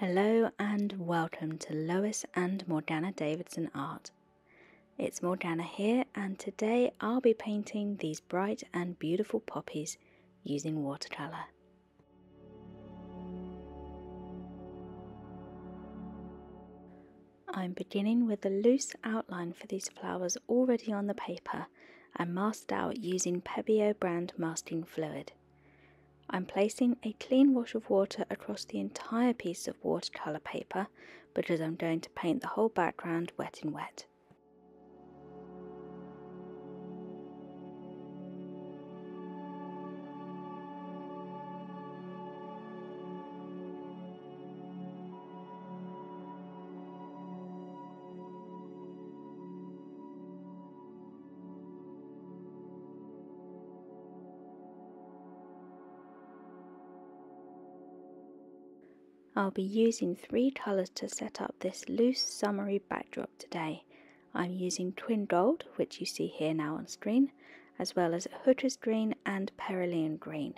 Hello and welcome to Lois and Morgaine Davidson Art. It's Morgaine here, and today I'll be painting these bright and beautiful poppies using watercolour. I'm beginning with a loose outline for these flowers already on the paper and masked out using Pebeo brand masking fluid. I'm placing a clean wash of water across the entire piece of watercolour paper because I'm going to paint the whole background wet in wet. I'll be using three colours to set up this loose summery backdrop today. I'm using Twin Gold, which you see here now on screen, as well as Hutter's Green and Perylene Green.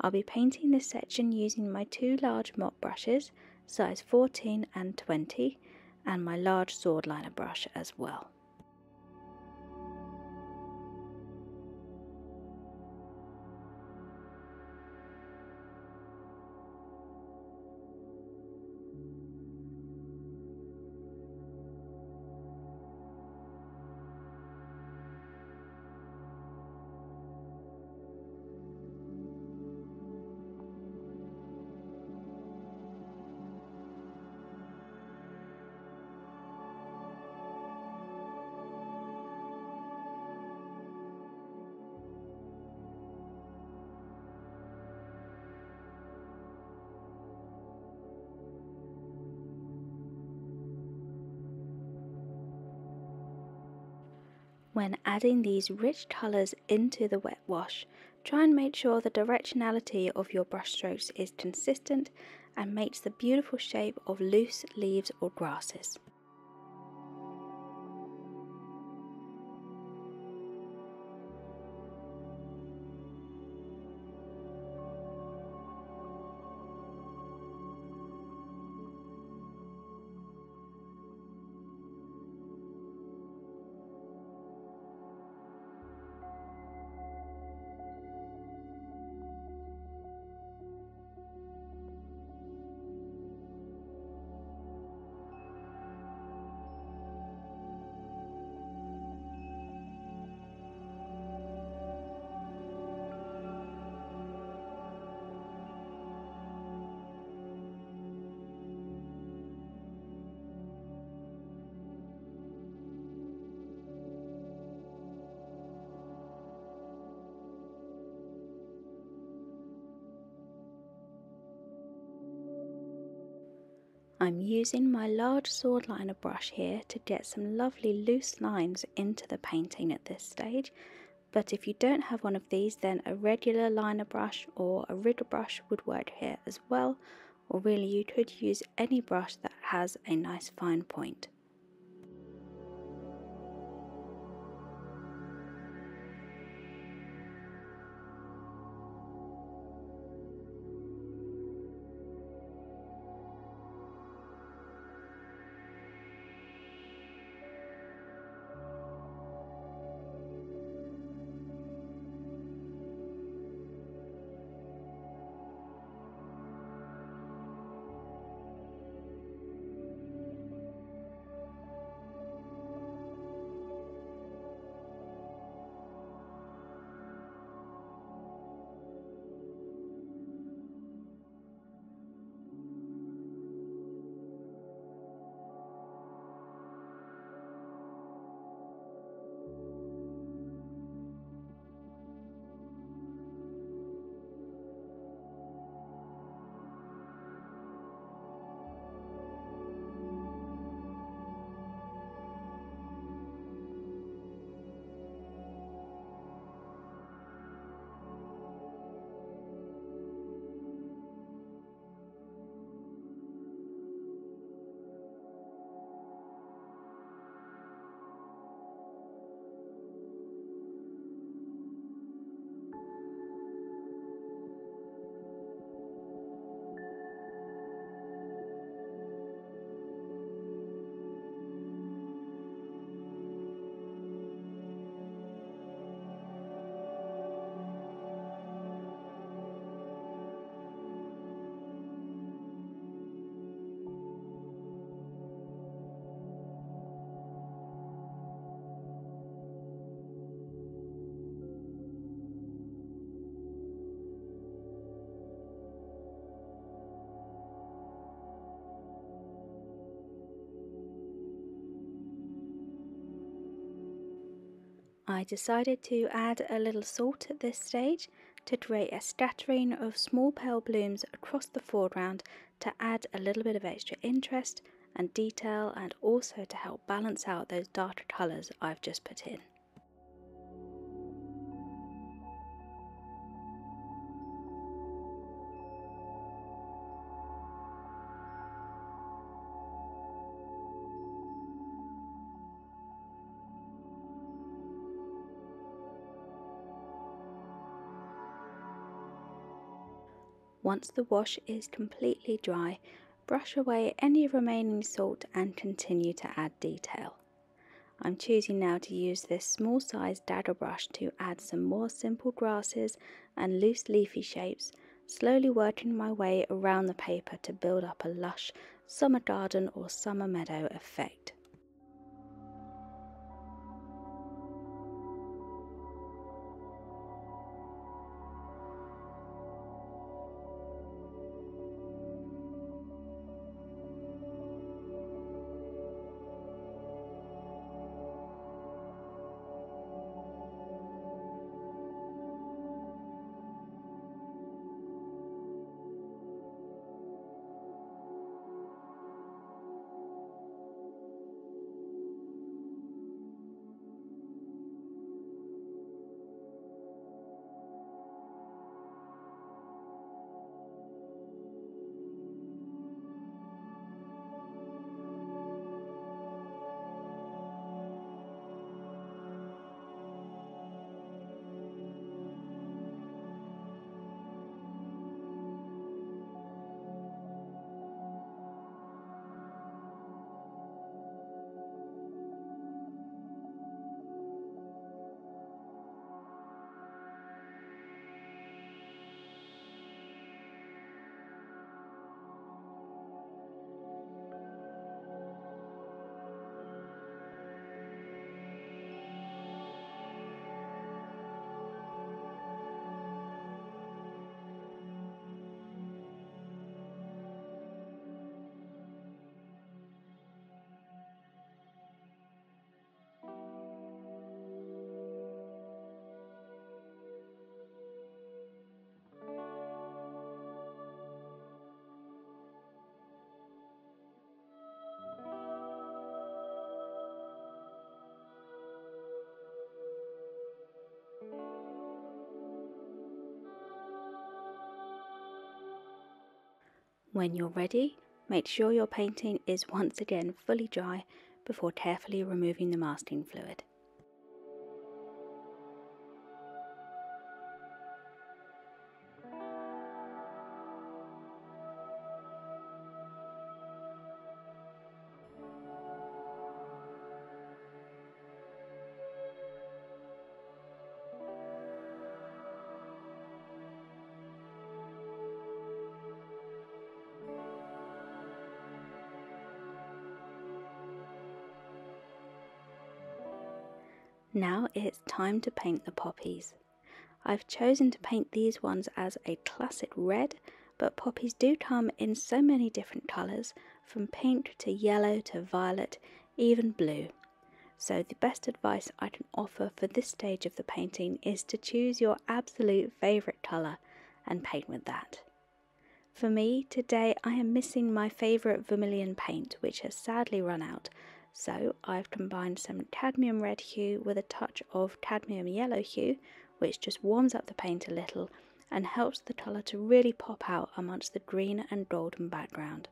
I'll be painting this section using my two large mop brushes, size 14 and 20, and my large sword liner brush as well. When adding these rich colours into the wet wash, try and make sure the directionality of your brush strokes is consistent and makes the beautiful shape of loose leaves or grasses. I'm using my large sword liner brush here to get some lovely loose lines into the painting at this stage, but if you don't have one of these, then a regular liner brush or a rigger brush would work here as well, or really you could use any brush that has a nice fine point. I decided to add a little salt at this stage to create a scattering of small pale blooms across the foreground to add a little bit of extra interest and detail, and also to help balance out those darker colours I've just put in. Once the wash is completely dry, brush away any remaining salt and continue to add detail. I'm choosing now to use this small sized dagger brush to add some more simple grasses and loose leafy shapes, slowly working my way around the paper to build up a lush summer garden or summer meadow effect. When you're ready, make sure your painting is once again fully dry before carefully removing the masking fluid. Now it's time to paint the poppies. I've chosen to paint these ones as a classic red, but poppies do come in so many different colours, from pink to yellow to violet, even blue. So the best advice I can offer for this stage of the painting is to choose your absolute favourite colour and paint with that. For me, today I am missing my favourite vermilion paint, which has sadly run out. So I've combined some cadmium red hue with a touch of cadmium yellow hue, which just warms up the paint a little and helps the colour to really pop out amongst the green and golden background.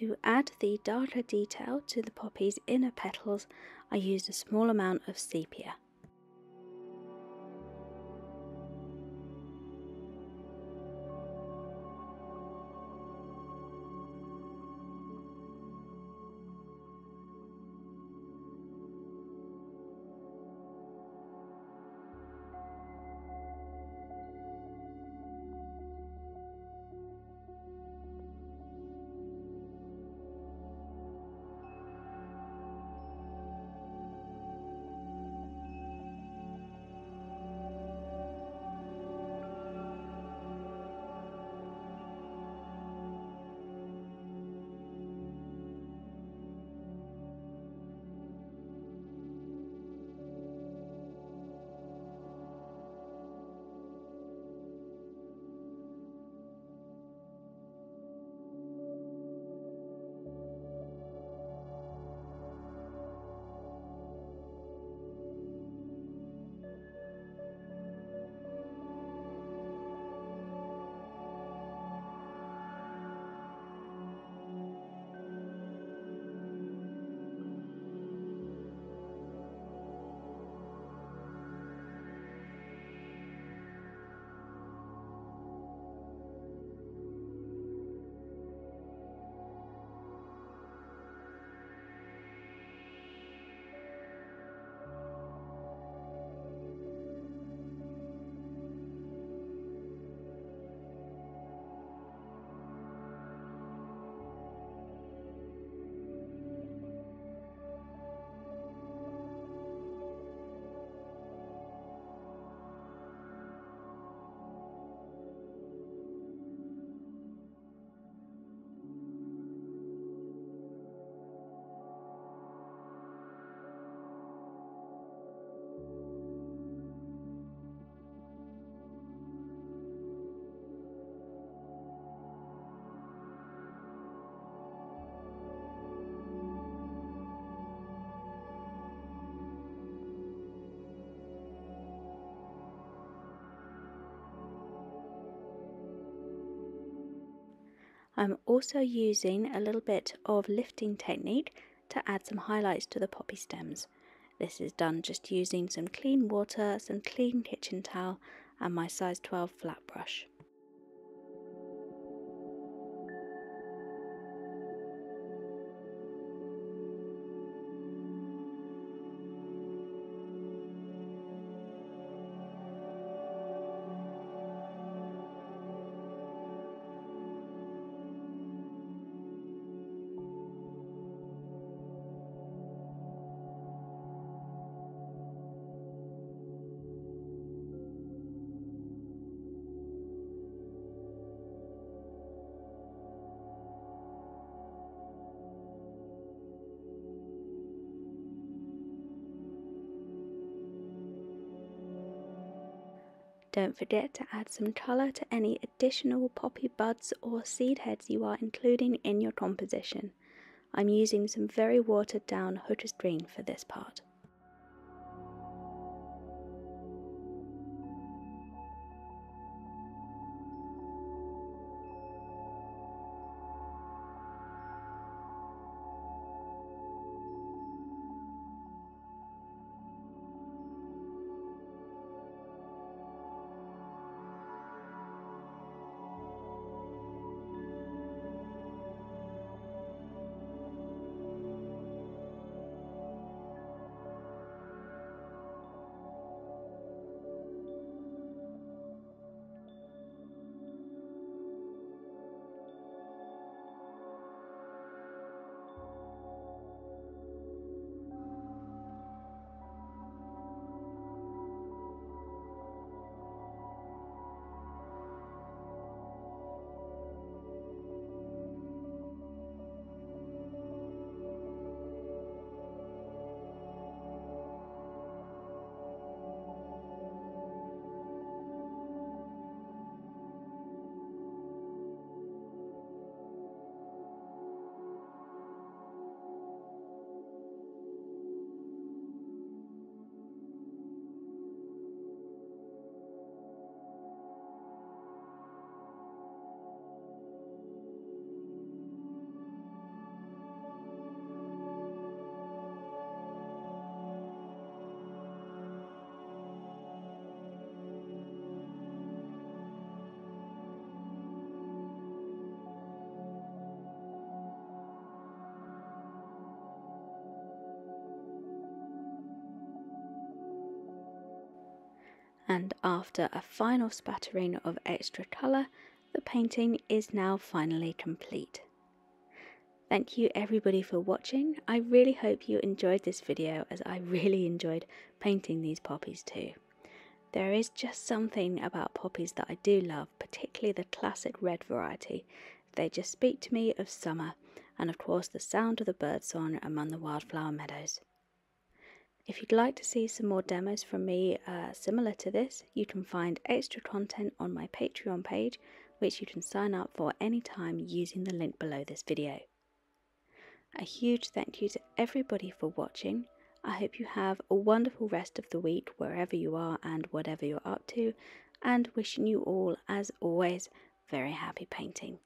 To add the darker detail to the poppy's inner petals, I used a small amount of sepia. I'm also using a little bit of lifting technique to add some highlights to the poppy stems. This is done just using some clean water, some clean kitchen towel, and my size 12 flat brush. Don't forget to add some colour to any additional poppy buds or seed heads you are including in your composition. I'm using some very watered down Hutter's Green for this part. and after a final spattering of extra colour, the painting is now finally complete. Thank you everybody for watching. I really hope you enjoyed this video, as I really enjoyed painting these poppies too. There is just something about poppies that I do love, particularly the classic red variety. They just speak to me of summer, and of course the sound of the birdsong among the wildflower meadows. If you'd like to see some more demos from me similar to this, you can find extra content on my Patreon page, which you can sign up for anytime using the link below this video. A huge thank you to everybody for watching. I hope you have a wonderful rest of the week wherever you are and whatever you're up to, and wishing you all, as always, very happy painting.